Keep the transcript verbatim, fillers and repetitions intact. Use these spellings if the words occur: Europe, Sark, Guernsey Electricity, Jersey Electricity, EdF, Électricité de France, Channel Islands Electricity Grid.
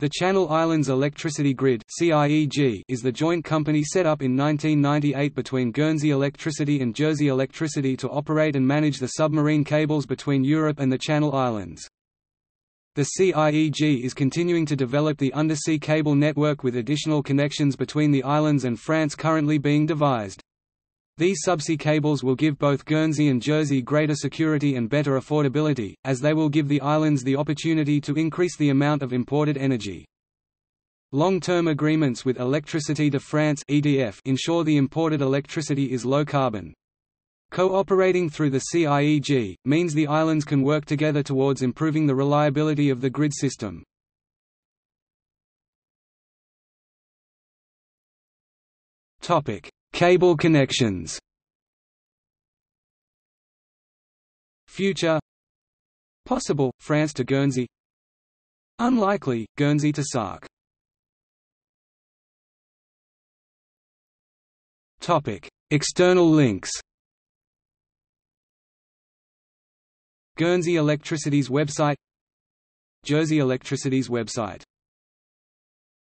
The Channel Islands Electricity Grid is the joint company set up in nineteen ninety-eight between Guernsey Electricity and Jersey Electricity to operate and manage the submarine cables between Europe and the Channel Islands. The C I E G is continuing to develop the undersea cable network with additional connections between the islands and France currently being devised. These subsea cables will give both Guernsey and Jersey greater security and better affordability, as they will give the islands the opportunity to increase the amount of imported energy. Long-term agreements with Électricité de France (E D F) ensure the imported electricity is low carbon. Cooperating through the C I E G means the islands can work together towards improving the reliability of the grid system. Topic: Cable connections. Future: possible, France to Guernsey. Unlikely, Guernsey to Sark. Topic: External links. Guernsey Electricity's website, Jersey Electricity's website.